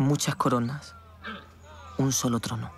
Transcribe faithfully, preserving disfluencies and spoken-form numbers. Muchas coronas, un solo trono.